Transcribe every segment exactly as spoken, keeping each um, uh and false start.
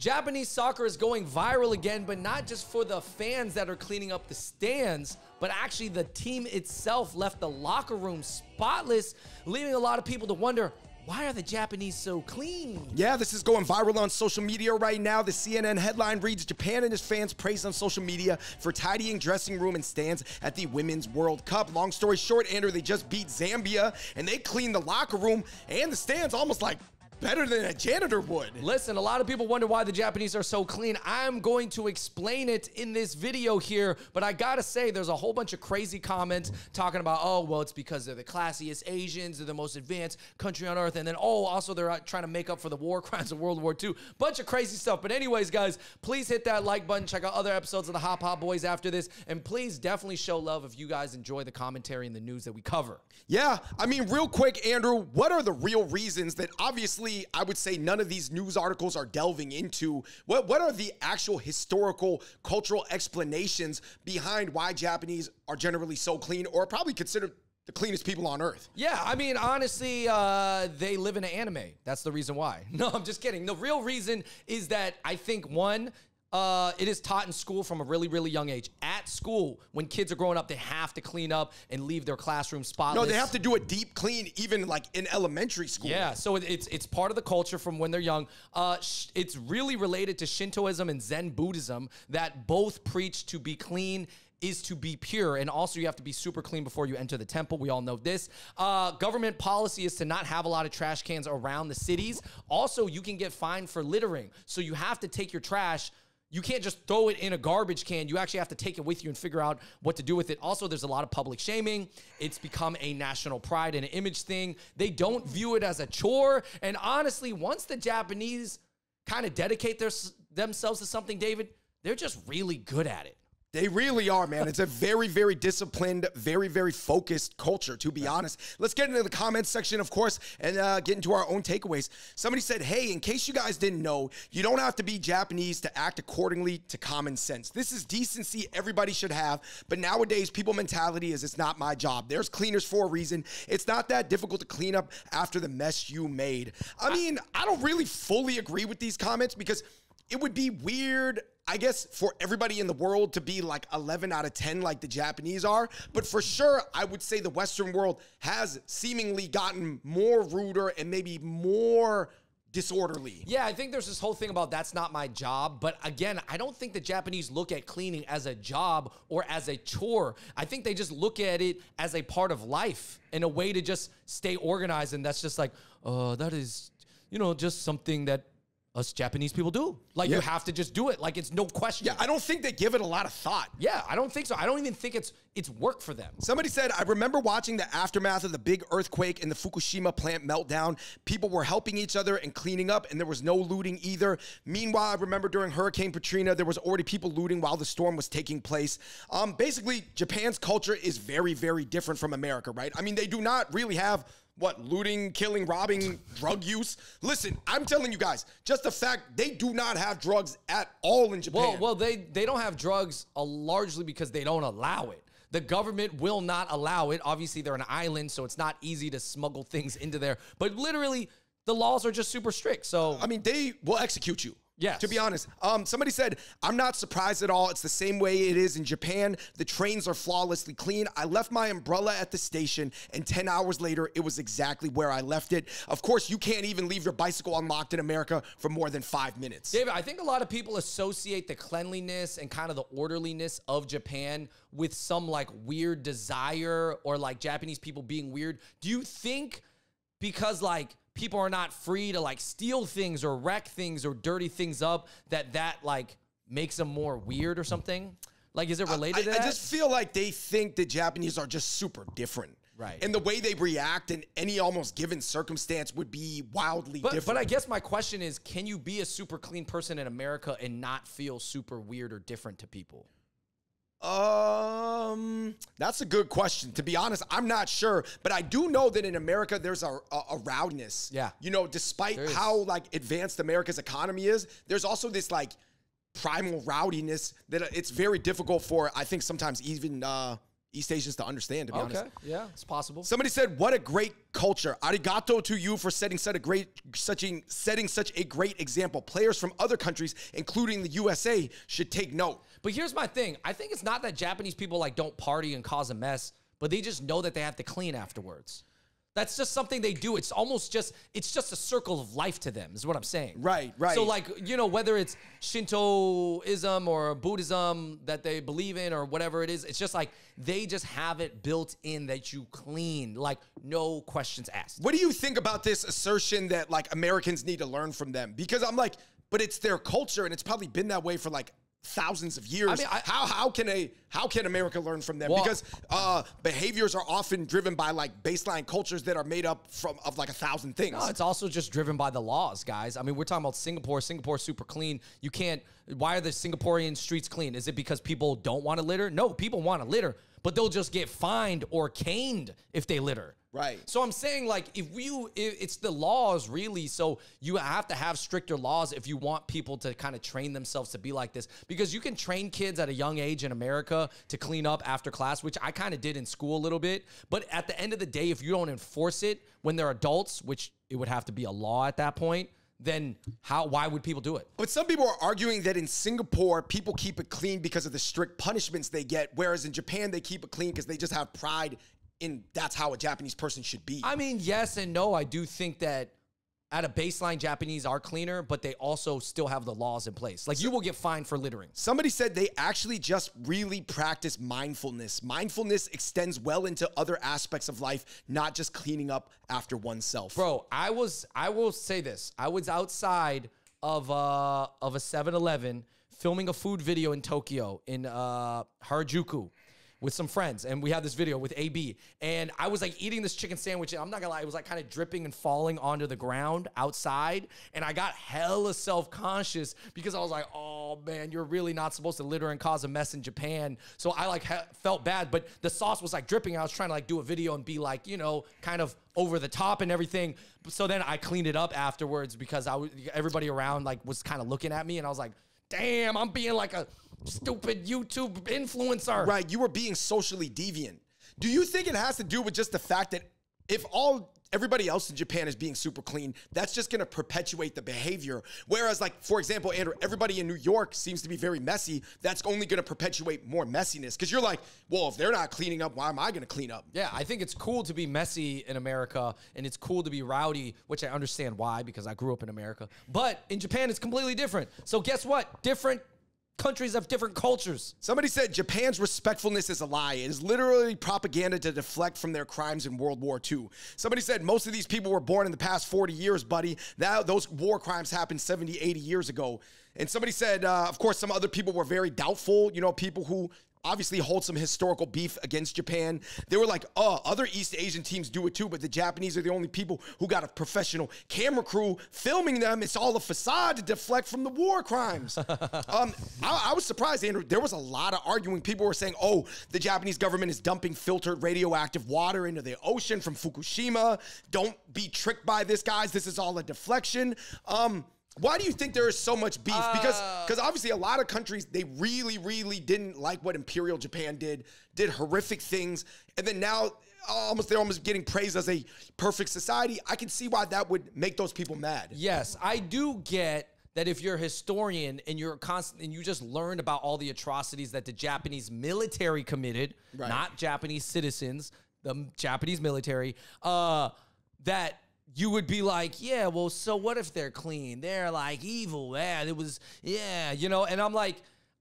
Japanese soccer is going viral again, but not just for the fans that are cleaning up the stands, but actually the team itself left the locker room spotless, leaving a lot of people to wonder, why are the Japanese so clean? Yeah, this is going viral on social media right now. The C N N headline reads, Japan and its fans praised on social media for tidying dressing room and stands at the Women's World Cup. Long story short, Andrew, they just beat Zambia, and they cleaned the locker room and the stands almost like better than a janitor would. Listen, a lot of people wonder why the Japanese are so clean. I'm going to explain it in this video here, but I gotta say, there's a whole bunch of crazy comments talking about, oh, well, it's because they're the classiest Asians, they're the most advanced country on earth, and then, oh, also they're trying to make up for the war crimes of World War Two. Bunch of crazy stuff. But anyways, guys, please hit that like button, check out other episodes of the Hot Pot Boys after this, and please definitely show love if you guys enjoy the commentary and the news that we cover. Yeah, I mean, real quick, Andrew, what are the real reasons that obviously I would say none of these news articles are delving into? What, what are the actual historical, cultural explanations behind why Japanese are generally so clean, or probably considered the cleanest people on earth? Yeah, I mean, honestly, uh, they live in an anime. That's the reason why. No, I'm just kidding. The real reason is that I think, one, Uh, it is taught in school from a really, really young age. At school, when kids are growing up, they have to clean up and leave their classroom spotless. No, they have to do a deep clean, even like in elementary school. Yeah, so it, it's it's part of the culture from when they're young. Uh, sh it's really related to Shintoism and Zen Buddhism that both preach to be clean is to be pure, and also you have to be super clean before you enter the temple. We all know this. Uh, government policy is to not have a lot of trash cans around the cities. Also, you can get fined for littering, so you have to take your trash. You can't just throw it in a garbage can. You actually have to take it with you and figure out what to do with it. Also, there's a lot of public shaming. It's become a national pride and an image thing. They don't view it as a chore. And honestly, once the Japanese kind of dedicate their, themselves to something, David, they're just really good at it. They really are, man. It's a very, very disciplined, very, very focused culture, to be honest. Let's get into the comments section, of course, and uh, get into our own takeaways. Somebody said, hey, in case you guys didn't know, you don't have to be Japanese to act accordingly to common sense. This is decency everybody should have, but nowadays, people's mentality is it's not my job. There's cleaners for a reason. It's not that difficult to clean up after the mess you made. I mean, I don't really fully agree with these comments because it would be weird, I guess, for everybody in the world to be like eleven out of ten like the Japanese are. But for sure, I would say the Western world has seemingly gotten more ruder and maybe more disorderly. Yeah, I think there's this whole thing about that's not my job. But again, I don't think the Japanese look at cleaning as a job or as a chore. I think they just look at it as a part of life and a way to just stay organized. And that's just like, oh, uh, that is, you know, just something that us Japanese people do. Like, yeah, you have to just do it. Like, it's no question. Yeah, I don't think they give it a lot of thought. Yeah, I don't think so. I don't even think it's it's work for them. Somebody said, I remember watching the aftermath of the big earthquake and the Fukushima plant meltdown. People were helping each other and cleaning up, and there was no looting either. Meanwhile, I remember during Hurricane Katrina, there was already people looting while the storm was taking place. Um, basically, Japan's culture is very, very different from America, right? I mean, they do not really have... what, looting, killing, robbing, drug use? Listen, I'm telling you guys, just the fact they do not have drugs at all in Japan. Well, well they, they don't have drugs uh, largely because they don't allow it. The government will not allow it. Obviously, they're an island, so it's not easy to smuggle things into there. But literally, the laws are just super strict, so... I mean, they will execute you. Yes. To be honest, um, somebody said, I'm not surprised at all. It's the same way it is in Japan. The trains are flawlessly clean. I left my umbrella at the station, and ten hours later, it was exactly where I left it. Of course, you can't even leave your bicycle unlocked in America for more than five minutes. David, I think a lot of people associate the cleanliness and kind of the orderliness of Japan with some, like, weird desire or, like, Japanese people being weird. Do you think because, like, people are not free to like steal things or wreck things or dirty things up that that like makes them more weird or something? Like, is it related I, to that? I just feel like they think the Japanese are just super different. Right. And the way they react in any almost given circumstance would be wildly but, different. But I guess my question is, can you be a super clean person in America and not feel super weird or different to people? Um, that's a good question. To be honest, I'm not sure, but I do know that in America, there's a, a, a roundness. Yeah. You know, despite how like advanced America's economy is, there's also this like primal rowdiness that it's very difficult for, I think sometimes even, uh, East Asians to understand, to be okay. honest. Yeah, it's possible. Somebody said, what a great culture. Arigato to you for setting such a great such a, setting such a great example. Players from other countries, including the U S A, should take note. But here's my thing. I think it's not that Japanese people like don't party and cause a mess, but they just know that they have to clean afterwards. That's just something they do. It's almost just, it's just a circle of life to them, is what I'm saying. Right, right. So like, you know, whether it's Shintoism or Buddhism that they believe in or whatever it is, it's just like, they just have it built in that you clean, like no questions asked. What do you think about this assertion that like Americans need to learn from them? Because I'm like, but it's their culture and it's probably been that way for like thousands of years. I mean, I, how how can a how can America learn from them? Well, because uh, behaviors are often driven by like baseline cultures that are made up from of like a thousand things. No, it's also just driven by the laws, guys. I mean, we're talking about Singapore. Singapore's super clean. You can't. Why are the Singaporean streets clean? Is it because people don't want to litter? No, people want to litter, but they'll just get fined or caned if they litter. Right. So I'm saying like if you, it's the laws really. So you have to have stricter laws if you want people to kind of train themselves to be like this, because you can train kids at a young age in America to clean up after class, which I kind of did in school a little bit. But at the end of the day, if you don't enforce it when they're adults, which it would have to be a law at that point, then how, why would people do it? But some people are arguing that in Singapore, people keep it clean because of the strict punishments they get. Whereas in Japan, they keep it clean because they just have pride in that's how a Japanese person should be. I mean, yes and no. I do think that at a baseline, Japanese are cleaner, but they also still have the laws in place. Like, you will get fined for littering. Somebody said they actually just really practice mindfulness. Mindfulness extends well into other aspects of life, not just cleaning up after oneself. Bro, I was, I will say this. I was outside of, uh, of a seven eleven filming a food video in Tokyo, in uh, Harajuku, with some friends, and we had this video with A B, and I was like eating this chicken sandwich, and I'm not gonna lie, it was like kind of dripping and falling onto the ground outside, and I got hella self-conscious because I was like, oh man, you're really not supposed to litter and cause a mess in Japan. So I like felt bad, but the sauce was like dripping. I was trying to like do a video and be like, you know, kind of over the top and everything. So then I cleaned it up afterwards because I was, everybody around like was kind of looking at me, and I was like, damn, I'm being like a stupid YouTube influencer. Right, you were being socially deviant. Do you think it has to do with just the fact that if all everybody else in Japan is being super clean, that's just gonna perpetuate the behavior? Whereas like, for example, Andrew, everybody in New York seems to be very messy. That's only gonna perpetuate more messiness. Cause you're like, well, if they're not cleaning up, why am I gonna clean up? Yeah, I think it's cool to be messy in America, and it's cool to be rowdy, which I understand why, because I grew up in America. But in Japan, it's completely different. So guess what? Different countries have different cultures. Somebody said Japan's respectfulness is a lie. It is literally propaganda to deflect from their crimes in World War Two. Somebody said most of these people were born in the past forty years, buddy. That, those war crimes happened seventy, eighty years ago. And somebody said, uh, of course, some other people were very doubtful, you know, people who obviously hold some historical beef against Japan. They were like, oh, other East Asian teams do it too, but the Japanese are the only people who got a professional camera crew filming them. It's all a facade to deflect from the war crimes. um, I, I was surprised, Andrew. There was a lot of arguing. People were saying, oh, the Japanese government is dumping filtered radioactive water into the ocean from Fukushima. Don't be tricked by this, guys. This is all a deflection. Um... Why do you think there is so much beef? Because because uh, obviously a lot of countries, they really, really didn't like what Imperial Japan did, did horrific things. And then now almost they're almost getting praised as a perfect society. I can see why that would make those people mad. Yes, I do get that if you're a historian and you're constant and you just learned about all the atrocities that the Japanese military committed, right, not Japanese citizens, the Japanese military, uh, that you would be like, yeah, well, so what if they're clean? They're like evil. Yeah, it was, yeah, you know? And I'm like,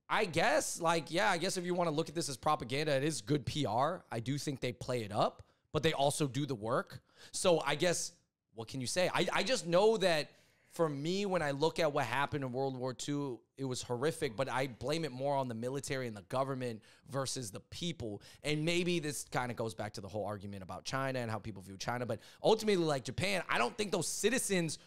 I guess, like, yeah, I guess if you want to look at this as propaganda, it is good P R. I do think they play it up, but they also do the work. So I guess, what can you say? I, I just know that for me, when I look at what happened in World War Two, it was horrific, but I blame it more on the military and the government versus the people. And maybe this kind of goes back to the whole argument about China and how people view China. But ultimately, like Japan, I don't think those citizens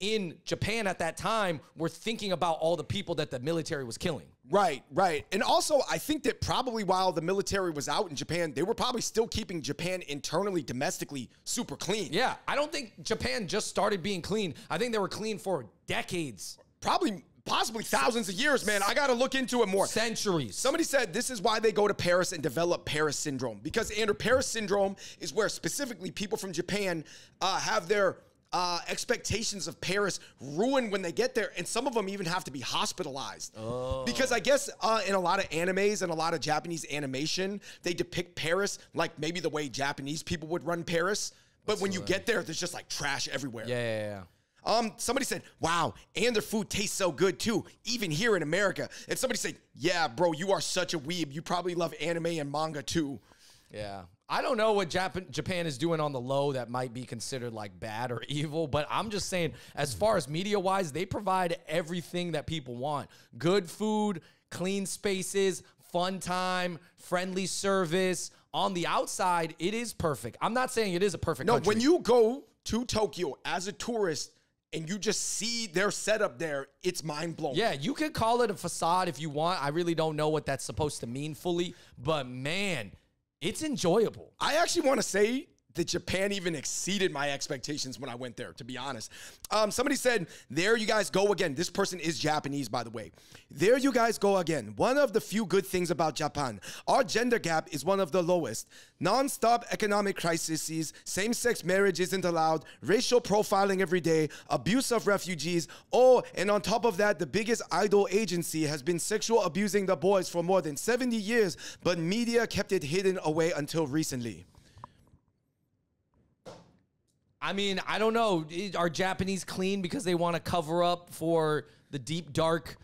in Japan at that time were thinking about all the people that the military was killing. Right, right. And also, I think that probably while the military was out in Japan, they were probably still keeping Japan internally, domestically, super clean. Yeah, I don't think Japan just started being clean. I think they were clean for decades. Probably possibly thousands of years, man. I got to look into it more. Centuries. Somebody said this is why they go to Paris and develop Paris syndrome. Because, Andrew, Paris syndrome is where specifically people from Japan uh, have their uh, expectations of Paris ruined when they get there. And some of them even have to be hospitalized. Oh. Because I guess uh, in a lot of animes and a lot of Japanese animation, they depict Paris like maybe the way Japanese people would run Paris. But That's when you like... get there, there's just like trash everywhere. Yeah, yeah, yeah. Um, somebody said, wow, and their food tastes so good too, even here in America. And somebody said, yeah, bro, you are such a weeb. You probably love anime and manga too. Yeah. I don't know what Japan, Japan is doing on the low that might be considered like bad or evil, but I'm just saying, as far as media-wise, they provide everything that people want. Good food, clean spaces, fun time, friendly service. On the outside, it is perfect. I'm not saying it is a perfect No, country. When you go to Tokyo as a tourist, and you just see their setup there, it's mind-blowing. Yeah, you could call it a facade if you want. I really don't know what that's supposed to mean fully, but man, it's enjoyable. I actually want to say that Japan even exceeded my expectations when I went there, to be honest. Um, somebody said, there you guys go again. This person is Japanese, by the way. There you guys go again. One of the few good things about Japan. Our gender gap is one of the lowest. Non-stop economic crises, same-sex marriage isn't allowed, racial profiling every day, abuse of refugees. Oh, and on top of that, the biggest idol agency has been sexual abusing the boys for more than seventy years, but media kept it hidden away until recently. I mean, I don't know. Are Japanese clean because they want to cover up for the deep, dark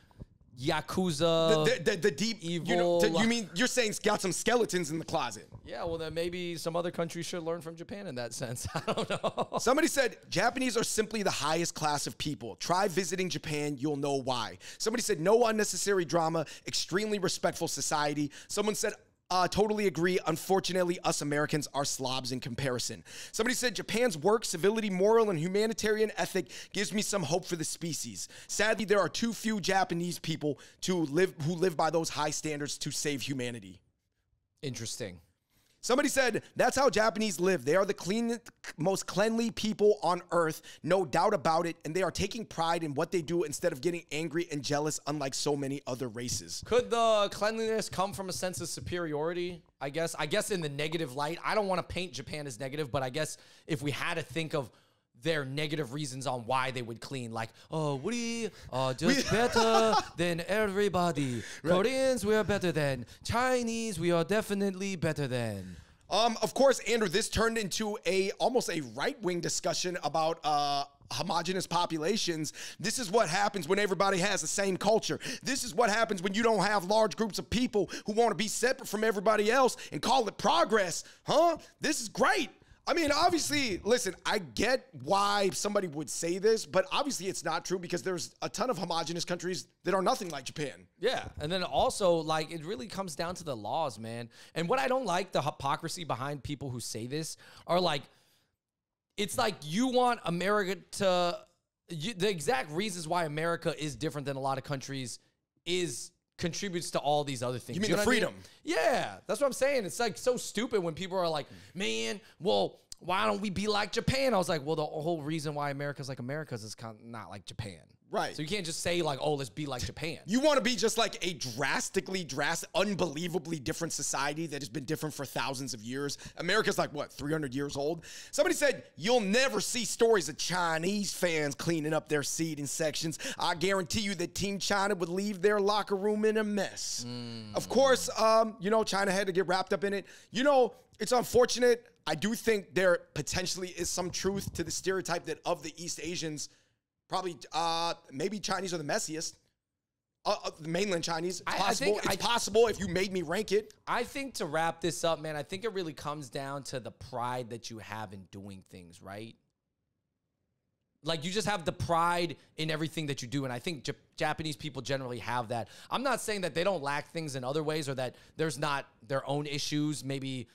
Yakuza? The, the, the, the deep evil. You know, the, you mean you're saying got some skeletons in the closet? Yeah, well, then maybe some other countries should learn from Japan in that sense. I don't know. Somebody said Japanese are simply the highest class of people. Try visiting Japan. You'll know why. Somebody said no unnecessary drama, extremely respectful society. Someone said, Uh, totally agree. Unfortunately, us Americans are slobs in comparison. Somebody said, Japan's work, civility, moral, and humanitarian ethic gives me some hope for the species. Sadly, there are too few Japanese people to live who live by those high standards to save humanity. Interesting. Somebody said, that's how Japanese live. They are the clean, most cleanly people on earth, no doubt about it, and they are taking pride in what they do instead of getting angry and jealous, unlike so many other races. Could the cleanliness come from a sense of superiority, I guess? I guess in the negative light. I don't want to paint Japan as negative, but I guess if we had to think of their negative reasons on why they would clean. Like, oh, we are just better than everybody. Right. Koreans, we are better than. Chinese, we are definitely better than. Um, of course, Andrew, this turned into a almost a right-wing discussion about uh, homogenous populations. This is what happens when everybody has the same culture. This is what happens when you don't have large groups of people who want to be separate from everybody else and call it progress. Huh? This is great. I mean, obviously, listen, I get why somebody would say this, but obviously it's not true because there's a ton of homogenous countries that are nothing like Japan. Yeah, and then also, like, it really comes down to the laws, man. And what I don't like, the hypocrisy behind people who say this are like, it's like you want America to, you, the exact reasons why America is different than a lot of countries is contributes to all these other things. You mean you know the freedom? I mean? Yeah, that's what I'm saying. It's like so stupid when people are like, man, well, why don't we be like Japan? I was like, well, the whole reason why America's like America is it's not like Japan. Right. So you can't just say like, oh, let's be like Japan. You want to be just like a drastically, drastic, unbelievably different society that has been different for thousands of years. America's like, what, three hundred years old? Somebody said, you'll never see stories of Chinese fans cleaning up their seating sections. I guarantee you that Team China would leave their locker room in a mess. Mm. Of course, um, you know, China had to get wrapped up in it. You know, it's unfortunate. I do think there potentially is some truth to the stereotype that of the East Asians, probably, uh, maybe Chinese are the messiest. Uh, uh, the mainland Chinese. It's I, possible. I think it's I, possible if you made me rank it. I think to wrap this up, man, I think it really comes down to the pride that you have in doing things, right? Like, you just have the pride in everything that you do. And I think J- Japanese people generally have that. I'm not saying that they don't lack things in other ways or that there's not their own issues, maybe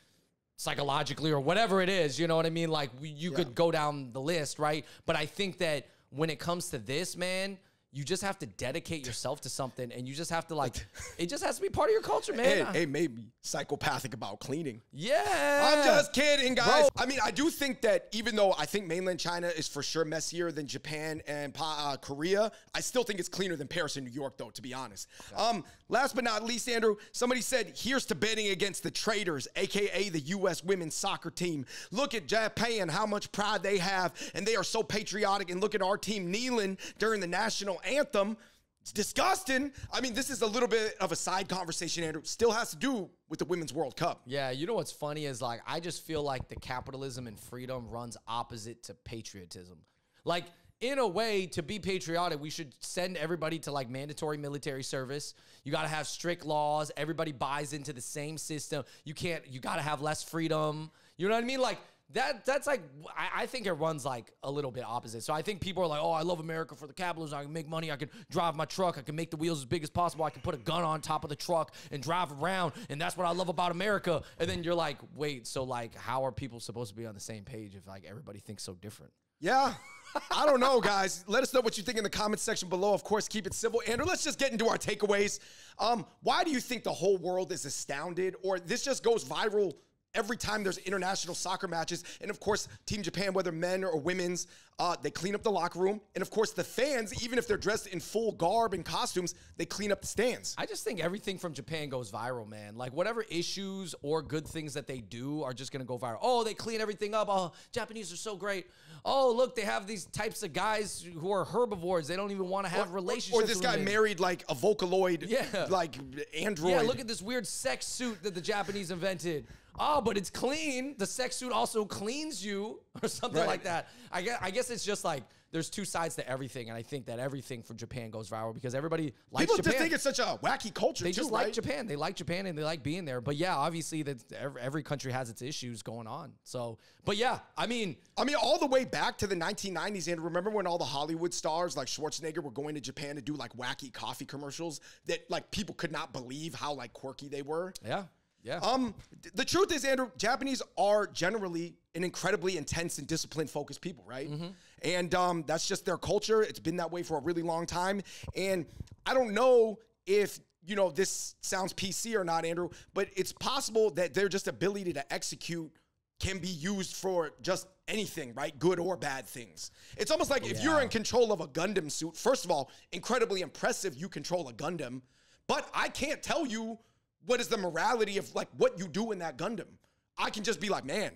psychologically or whatever it is. You know what I mean? Like, you yeah. could go down the list, right? But I think that when it comes to this, man, You just have to dedicate yourself to something, and you just have to, like, it just has to be part of your culture, man. Hey, hey, maybe psychopathic about cleaning. Yeah. I'm just kidding, guys. Bro. I mean, I do think that even though I think mainland China is for sure messier than Japan and uh, Korea, I still think it's cleaner than Paris and New York, though, to be honest. Exactly. Um, last but not least, Andrew, somebody said, here's to betting against the traitors, a k a the U S women's soccer team. Look at Japan, how much pride they have, and they are so patriotic, and look at our team kneeling during the national anthem. It's disgusting. I mean, this is a little bit of a side conversation, Andrew. Still has to do with the Women's World Cup. Yeah, you know what's funny is, like, I just feel like the capitalism and freedom runs opposite to patriotism. Like, in a way, to be patriotic, we should send everybody to, like, mandatory military service. You got to have strict laws. Everybody buys into the same system. You can't, you got to have less freedom. You know what I mean? Like, That that's like, I, I think it runs like a little bit opposite. So I think people are like, oh, I love America for the capitalism. I can make money. I can drive my truck. I can make the wheels as big as possible. I can put a gun on top of the truck and drive around. And that's what I love about America. And then you're like, wait, so like, how are people supposed to be on the same page if like everybody thinks so different? Yeah. I don't know, guys. Let us know what you think in the comments section below. Of course, keep it civil. Andrew, let's just get into our takeaways. Um, why do you think the whole world is astounded, or this just goes viral every time there's international soccer matches? And of course, Team Japan, whether men or women's, uh, they clean up the locker room. And of course, the fans, even if they're dressed in full garb and costumes, they clean up the stands. I just think everything from Japan goes viral, man. Like, whatever issues or good things that they do are just going to go viral. Oh, they clean everything up. Oh, Japanese are so great. Oh, look, they have these types of guys who are herbivores. They don't even want to have or, relationships. Or, or this guy them. married, like, a Vocaloid, yeah. like, android. Yeah, look at this weird sex suit that the Japanese invented. Oh, but it's clean. The sex suit also cleans you, or something right. like that. I guess, I guess it's just like there's two sides to everything, and I think that everything from Japan goes viral because everybody likes People Japan. People just think it's such a wacky culture, They too, just right? like Japan. They like Japan, and they like being there. But, yeah, obviously that every country has its issues going on. So, but, yeah, I mean. I mean, all the way back to the nineteen nineties, and remember when all the Hollywood stars like Schwarzenegger were going to Japan to do, like, wacky coffee commercials that, like, people could not believe how, like, quirky they were? Yeah. Yeah. Um, the truth is, Andrew, Japanese are generally an incredibly intense and disciplined focused people, right? Mm-hmm. And um, that's just their culture. It's been that way for a really long time. And I don't know if, you know, this sounds P C or not, Andrew, but it's possible that their just ability to execute can be used for just anything, right? Good or bad things. It's almost like yeah. if you're in control of a Gundam suit, first of all, incredibly impressive you control a Gundam, but I can't tell you what is the morality of, like, what you do in that Gundam. I can just be like, man,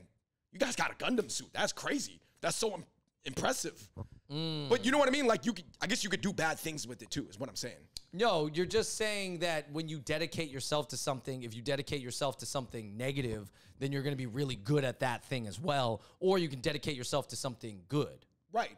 you guys got a Gundam suit. That's crazy. That's so im impressive. Mm. But you know what I mean? Like, you could, I guess you could do bad things with it, too, is what I'm saying. No, you're just saying that when you dedicate yourself to something, if you dedicate yourself to something negative, then you're going to be really good at that thing as well. Or you can dedicate yourself to something good. Right.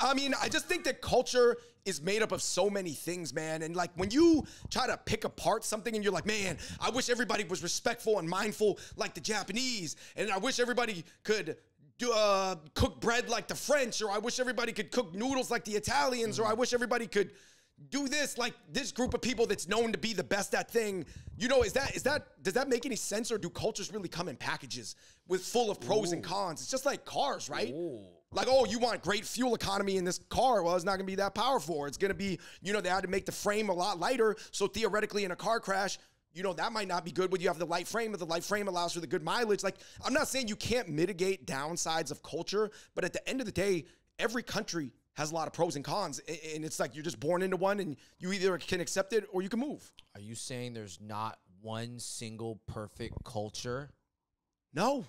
I mean, I just think that culture is made up of so many things, man. And, like, when you try to pick apart something and you're like, man, I wish everybody was respectful and mindful like the Japanese. And I wish everybody could do, uh, cook bread like the French. Or I wish everybody could cook noodles like the Italians. Or I wish everybody could do this like this group of people that's known to be the best at thing. You know, is that, is that, does that make any sense? Or do cultures really come in packages with full of pros Ooh. and cons? It's just like cars, right? Ooh. Like, oh, you want great fuel economy in this car. Well, it's not going to be that powerful. It's going to be, you know, they had to make the frame a lot lighter. So theoretically in a car crash, you know, that might not be good when you have the light frame, but the light frame allows for the good mileage. Like, I'm not saying you can't mitigate downsides of culture, but at the end of the day, every country has a lot of pros and cons. And it's like, you're just born into one and you either can accept it or you can move. Are you saying there's not one single perfect culture? No.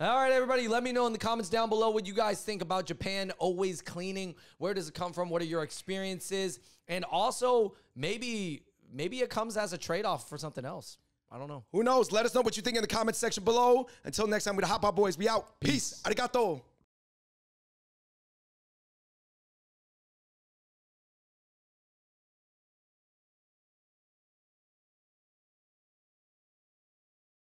All right, everybody, let me know in the comments down below what you guys think about Japan always cleaning. Where does it come from? What are your experiences? And also, maybe maybe it comes as a trade-off for something else. I don't know. Who knows? Let us know what you think in the comments section below. Until next time, with the Hot Pot Boys, we out. Peace. Peace. Arigato.